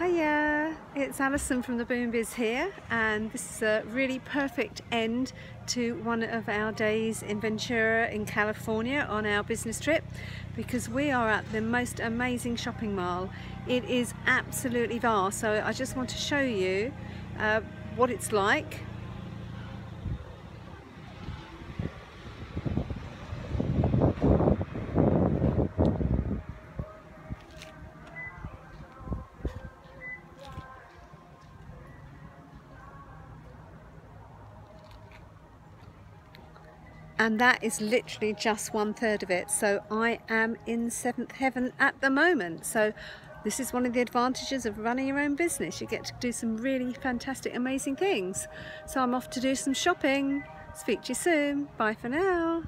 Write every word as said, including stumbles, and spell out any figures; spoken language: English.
Hiya, it's Alison from the Boom Biz here, and this is a really perfect end to one of our days in Ventura in California on our business trip, because we are at the most amazing shopping mall. It is absolutely vast, so I just want to show you uh, what it's like. And that is literally just one third of it. So I am in seventh heaven at the moment. So this is one of the advantages of running your own business. You get to do some really fantastic, amazing things. So I'm off to do some shopping. Speak to you soon. Bye for now.